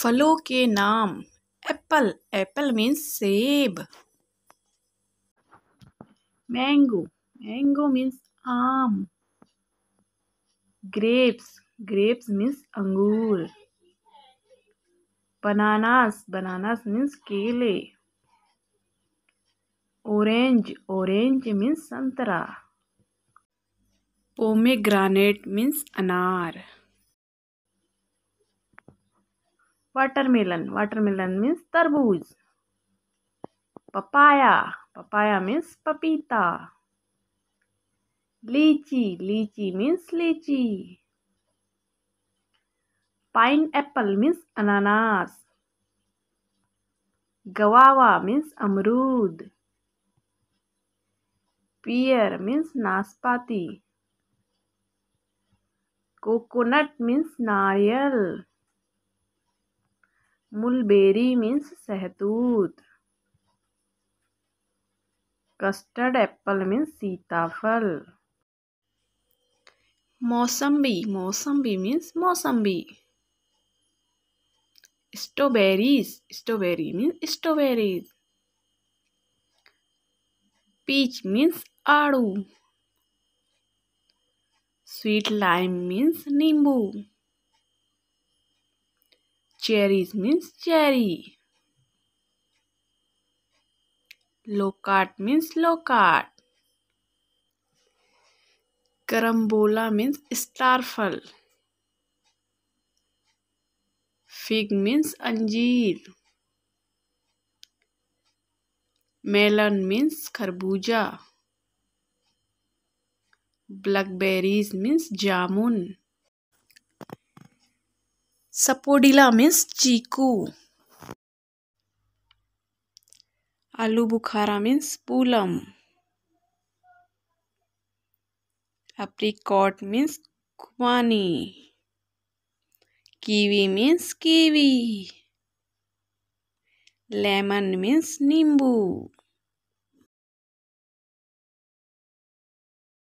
फलों के नाम। एप्पल, एप्पल मीन्स सेब। मैंगो, मैंगो मीन्स आम। ग्रेप्स, ग्रेप्स मीन्स अंगूर। बनानास, बनानास मीन्स केले। ऑरेंज, ऑरेंज मीन्स संतरा। पोमेग्रेनेट मीन्स अनार। वाटरमेलन, वाटरमेलन मीन्स तरबूज। पपाया, पपाया मीन्स पपीता। लीची, लीची मीन्स लीची। पाइन एप्पल मीन्स अनानास। गवावा मीन्स अमरूद। पियर मीन्स नाशपाती। कोकोनट मीन्स नारियल। मुलबेरी मीन्स शहतूत। कस्टर्ड एप्पल मीन्स सीताफल। मौसम्बी, मौसम्बी मीन्स मौसम्बी। Strawberries, strawberry means strawberries. Peach means आड़ू। स्वीट लाइम मीन्स नींबू। Cherries means cherry. Loquat means loquat. Carambola means star फल। Fig means अंजीर। Melon means खरबूजा। Blackberries means जामुन। Sapodilla means चीकू। आलू बुखारा मीन्स पूलम। एप्रिकॉट मीन्स खुबानी। Kiwi means kiwi. Lemon means नींबू।